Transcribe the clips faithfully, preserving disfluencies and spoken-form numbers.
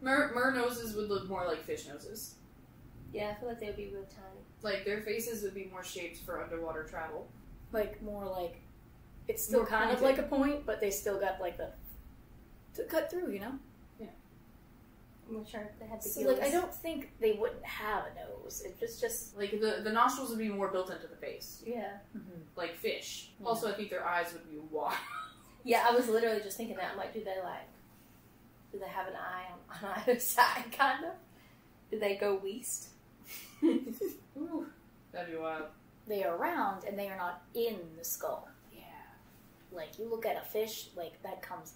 Mer mer noses would look more like fish noses. Yeah, I feel like they would be real tiny. Like, their faces would be more shaped for underwater travel. Like, more like... It's still more kind pointed. of like a point, but they still got, like, the... To cut through, you know? Yeah. I'm not sure if they had the so, gills. Like, I don't think they wouldn't have a nose. It's just, just... Like, the, the nostrils would be more built into the face. Yeah. Mm-hmm. Like fish. Yeah. Also, I think their eyes would be wide. Yeah, I was literally just thinking that. I'm like, do they, like... Do they have an eye on, on either side, kind of? Do they go west? Ooh, that'd be wild. They are round and they are not in the skull. Yeah. Like, you look at a fish, like, that comes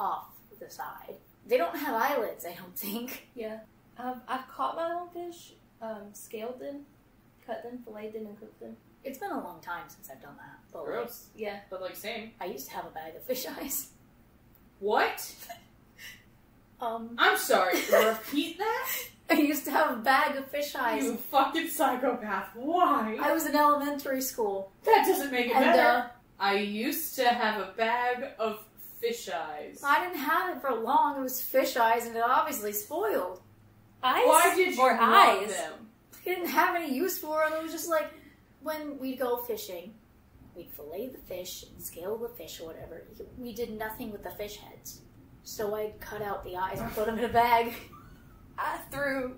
off the side. They don't have eyelids, I don't think. Yeah. Um, I've caught my own fish, um, scaled them, cut them, filleted them, and cooked them. It's been a long time since I've done that. But gross. Like, yeah. But, like, same. I used to have a bag of fish eyes. What? um. I'm sorry, repeat that? I used to have a bag of fish eyes. You fucking psychopath. Why? I was in elementary school. That doesn't make it and, better. Uh, I used to have a bag of fish eyes. I didn't have it for long. It was fish eyes, and it obviously spoiled. Eyes? Why did you eyes? them? I didn't have any use for them. It was just like, when we'd go fishing, we'd fillet the fish and scale the fish or whatever. We did nothing with the fish heads. So I'd cut out the eyes and put them in a bag. I threw,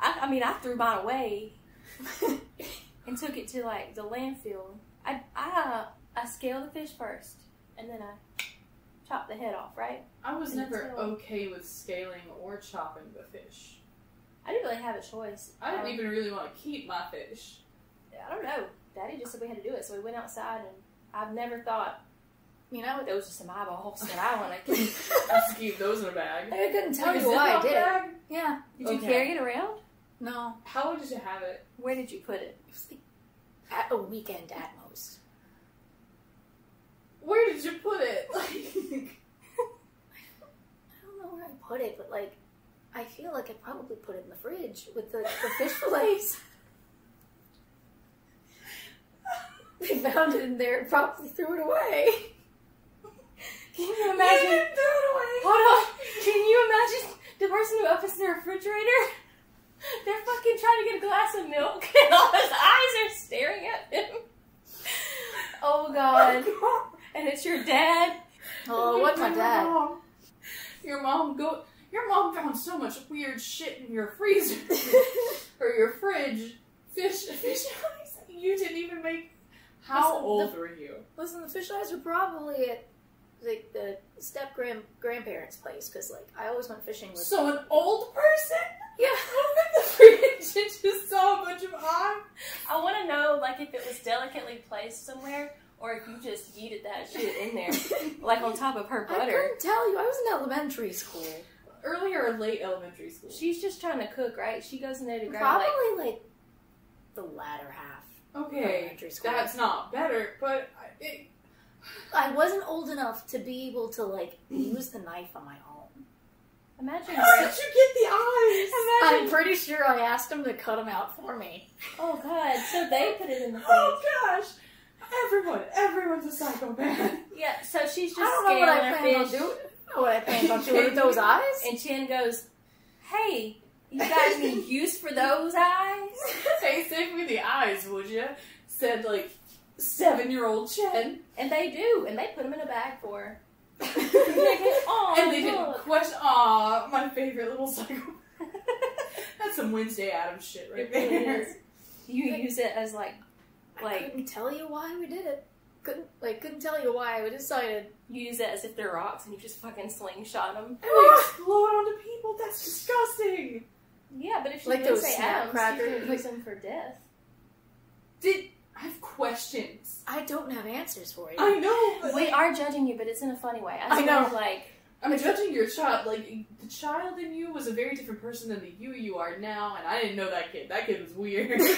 I, I mean, I threw mine away and took it to, like, the landfill. I, I, uh, I scaled the fish first, and then I chopped the head off, right? I was and never okay with scaling or chopping the fish. I didn't really have a choice. I didn't um, even really want to keep my fish. I don't know. Daddy just said we had to do it, so we went outside, and I've never thought, you know, those are some eyeballs that I want to keep. I keep those in a bag. I couldn't tell you why I did. Bag? Yeah. Did okay. you carry it around? No. How long did you have it? Where did you put it? At a weekend at most. Where did you put it? Like, I don't know where I put it, but, like, I feel like I probably put it in the fridge with the, the fish fillets. They found it in there and probably threw it away. Can you imagine? You didn't throw it away. Hold on. Can you imagine the person who opens their refrigerator? They're fucking trying to get a glass of milk, and all his eyes are staring at him. Oh God! Oh, God. And it's your dad. Oh, what's my dad? Mom. Your mom go. Your mom found so much weird shit in your freezer or your fridge. Fish, fish eyes. You didn't even make. How listen, old the, were you? Listen, the fish eyes were probably at, like, the step grand grandparents' place, because, like, I always went fishing with. So them. An old person? Yeah. The fridge and just saw a bunch of eyes. I want to know, like, if it was delicately placed somewhere, or if you just yeeted that shit in there, like on top of her butter. I couldn't tell you. I was in elementary school, earlier or late elementary school. She's just trying to cook, right? She goes in there to grab. Probably like, like the latter half. Okay, elementary school. That's not better, but. It, I wasn't old enough to be able to, like, use the knife on my own. Imagine how did you get the eyes? Imagine. I'm pretty sure I asked them to cut them out for me. Oh God! So they put it in the fridge. Oh gosh! Everyone, everyone's a psychopath. Yeah. So she's just. I don't know what I planned on doing. I don't know what I planned on doing with those eyes. And Chen goes, "Hey, you got any use for those eyes? Hey, save me the eyes, would you?" Said, like. Seven-year-old Chen. And they do. And they put them in a bag for her. And they didn't question. Aw, my favorite little psycho. That's some Wednesday Addams shit right there. It you like, use it as, like, like... I couldn't tell you why we did it. Couldn't, like, couldn't tell you why we decided. You use it as if they're rocks and you just fucking slingshot them. And we just blow it onto people. That's disgusting. Yeah, but if you like didn't say Addams, crackers, you could use them for death. Did... I have questions. I don't have answers for you. I know. But we like, are judging you, but it's in a funny way. I, I know. Like, I'm judging your child. Like, the child in you was a very different person than the you you are now, and I didn't know that kid. That kid was weird. You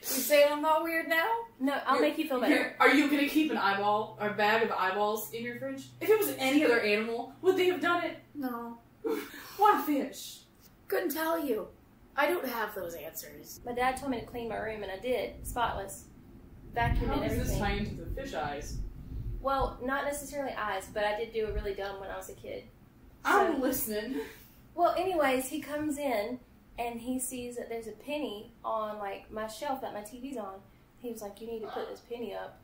saying I'm not weird now? No, I'll you're, make you feel better. Are you going to keep an eyeball, or bag of eyeballs in your fridge? If it was any other animal, would they have done it? No. Why fish? Couldn't tell you. I don't have those answers. My dad told me to clean my room, and I did. Spotless. Vacuumed and everything. How does this tie into the fish eyes? Well, not necessarily eyes, but I did do a really dumb when I was a kid. So. I'm listening. Well, anyways, he comes in and he sees that there's a penny on like my shelf that my T V's on. He was like, you need to put this penny up.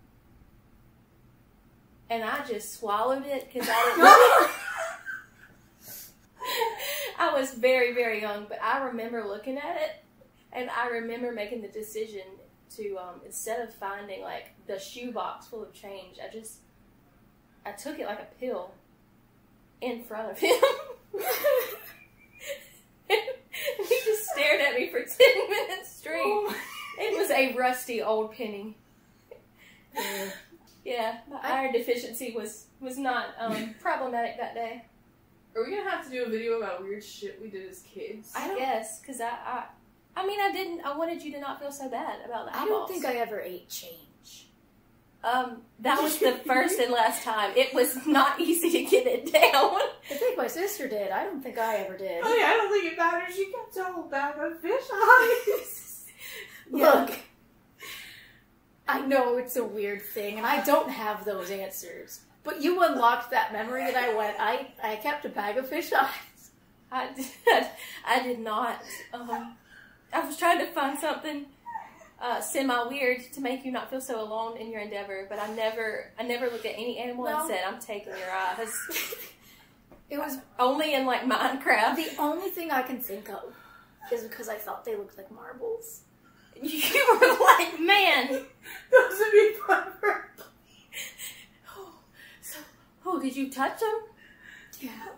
And I just swallowed it because I didn't. I was very, very young, but I remember looking at it, and I remember making the decision to, um, instead of finding, like, the shoebox full of change, I just, I took it like a pill in front of him. And he just stared at me for ten minutes straight. Oh, it was a rusty old penny. Yeah, yeah, my iron deficiency was, was not um, problematic that day. Are we gonna have to do a video about weird shit we did as kids? I don't guess, cause I, I, I mean, I didn't. I wanted you to not feel so bad about the eyeballs. I don't think I ever ate change. Um, that was the first and last time. It was not easy to get it down. I think my sister did. I don't think I ever did. Oh yeah, I don't think it matters. She kept a whole bag of fish eyes. Look, I know it's a weird thing, and I don't have those answers. But you unlocked that memory that I went, I, I kept a bag of fish eyes. I did. I did not. Um, I was trying to find something uh, semi-weird to make you not feel so alone in your endeavor, but I never I never looked at any animal no. and said, I'm taking your eyes. It was only in, like, Minecraft. The only thing I can think of is because I thought they looked like marbles. You were like, man, those would be proper. Oh, did you touch them? Yeah.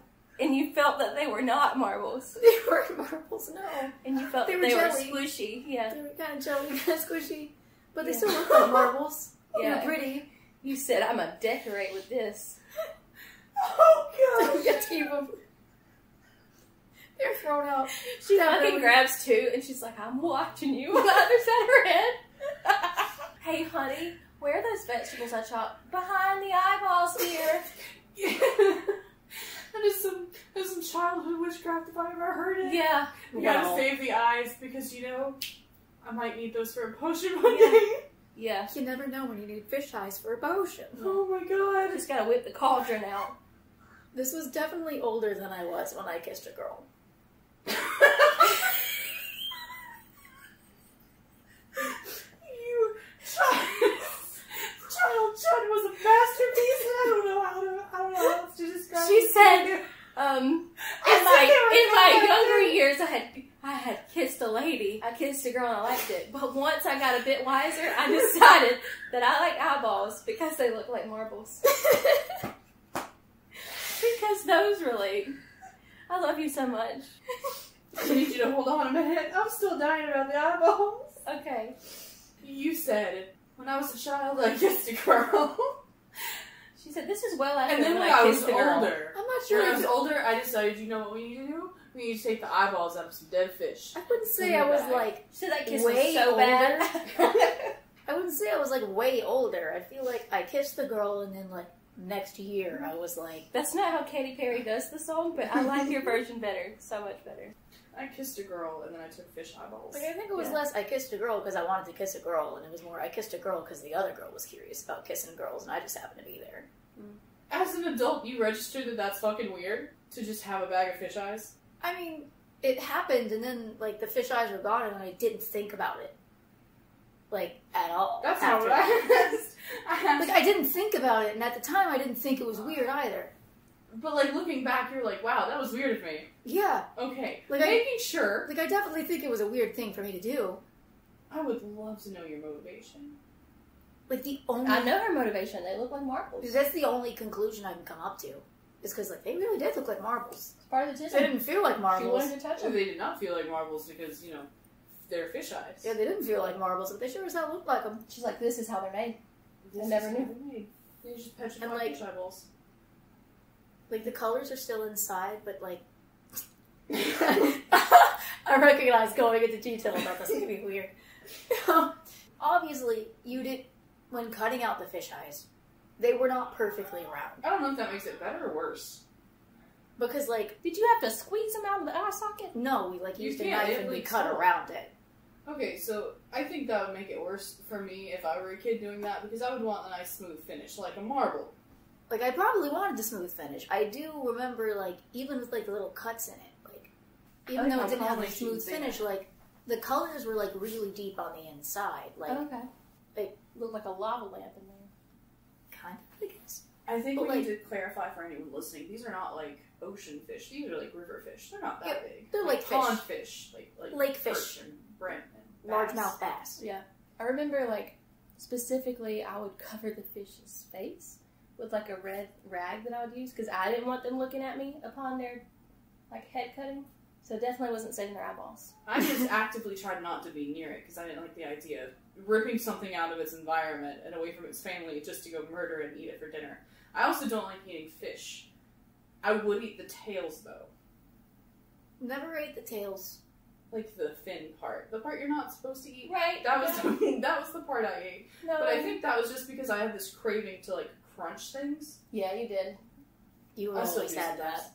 And you felt that they were not marbles. They weren't marbles, no. And you felt they that were they jelly. were squishy. Yeah. They were kind of jelly, kind of squishy. But yeah. They still look like marbles. Yeah. They're pretty. You said, I'm going to decorate with this. Oh, God. You team them. They're thrown out. She fucking grabs two, and she's like, I'm watching you on the other side of her head. Hey, honey. Where are those vegetables I chopped? Behind the eyeballs here. Yeah. That is some, that is some childhood witchcraft if I ever heard it. Yeah. You well. gotta save the eyes because, you know, I might need those for a potion one yeah. day. Yeah. You never know when you need fish eyes for a potion. Oh my god. Just gotta whip the cauldron out. This was definitely older than I was when I kissed a girl. You child. Chen was a masterpiece, and I don't know how to, I don't know how else to describe She it. said, um, in my, in my younger years, I had, I had kissed a lady. I kissed a girl and I liked it. But once I got a bit wiser, I decided that I like eyeballs because they look like marbles. Because those relate. I love you so much. I need you to hold on a minute. I'm still dying about the eyeballs. Okay. You said, when I was a child, I kissed a girl. She said, this is well after and then when, when I, I was older. I'm not sure. When I was older, I decided, you know what we need to do? We need to take the eyeballs out of some dead fish. I wouldn't say I was, like, so that kiss way was so older. Bad. I wouldn't say I was, like, way older. I feel like I kissed the girl, and then, like, next year, I was like... That's not how Katy Perry does the song, but I like your version better. So much better. I kissed a girl, and then I took fish eyeballs. Like, I think it was yeah. less I kissed a girl because I wanted to kiss a girl, and it was more I kissed a girl because the other girl was curious about kissing girls, and I just happened to be there. As an adult, you register that that's fucking weird? To just have a bag of fish eyes? I mean, it happened, and then, like, the fish eyes were gone, and I didn't think about it. Like, at all. That's not what I asked. I like, I didn't think about it, and at the time, I didn't think it was weird either. But, like, looking back, you're like, wow, that was weird of me. Yeah. Okay. Like, making I, sure. Like, I definitely think it was a weird thing for me to do. I would love to know your motivation. Like, the only... I know her motivation. They look like marbles. Because that's the only conclusion I can come up to. Is because, like, they really did look like marbles. It's part of the They didn't feel like marbles. She wanted to touch them. They did not feel like marbles because, you know, they're fish eyes. Yeah, they didn't feel like marbles, but they sure as hell looked like them. She's like, this is how they're made. This I never knew. They're made. They just petrified like, fish eyeballs. Like, the colors are still inside, but, like, I recognize going into detail about this is going to be weird. Obviously, you did, when cutting out the fish eyes, they were not perfectly round. I don't know if that makes it better or worse. Because, like... Did you have to squeeze them out of the eye socket? No, we, like, used a knife and we cut around it. Okay, so I think that would make it worse for me if I were a kid doing that, because I would want a nice smooth finish, like a marble. Like, I probably wanted the smooth finish. I do remember, like, even with, like, the little cuts in it, like, even though it didn't have a smooth finish, like the colors were like really deep on the inside. Like okay. It looked like a lava lamp in there. Kind of, I guess. I think but we like, need to clarify for anyone listening, these are not like ocean fish. These are like river fish. They're not that yeah, big. They're like, like fish. Pond fish. Like, like lake fish. And brant and largemouth bass. Yeah. I remember like specifically I would cover the fish's face with like a red rag that I would use because I didn't want them looking at me upon their like head cutting. So it definitely wasn't saving their eyeballs. I just actively tried not to be near it because I didn't like the idea of ripping something out of its environment and away from its family just to go murder and eat it for dinner. I also don't like eating fish. I would eat the tails, though. Never ate the tails. Like the fin part. The part you're not supposed to eat. Right. That was, yeah. the, that was the part I ate. No, but I think that was just because I had this craving to, like, crunch things. Yeah, you did. You always had that.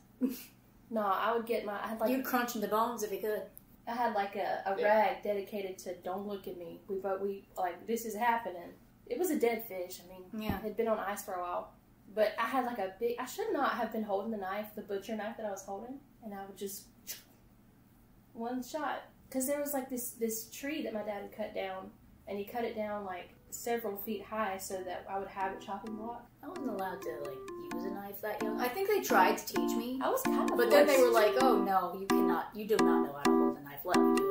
No, I would get my... I had like You're crunching the bones if you could. I had, like, a, a yeah. rag dedicated to, don't look at me. We, but we, like, this is happening. It was a dead fish. I mean, yeah. It had been on ice for a while. But I had, like, a big... I should not have been holding the knife, the butcher knife that I was holding. And I would just... one shot. Because there was, like, this, this tree that my dad had cut down. And he cut it down, like, several feet high so that I would have a chopping block. I wasn't allowed to, like, use a knife that young. I think they tried to teach me. I was kind of But forced. Then they were like, oh, no, you cannot... You do not know how to hold a knife. Let me do it.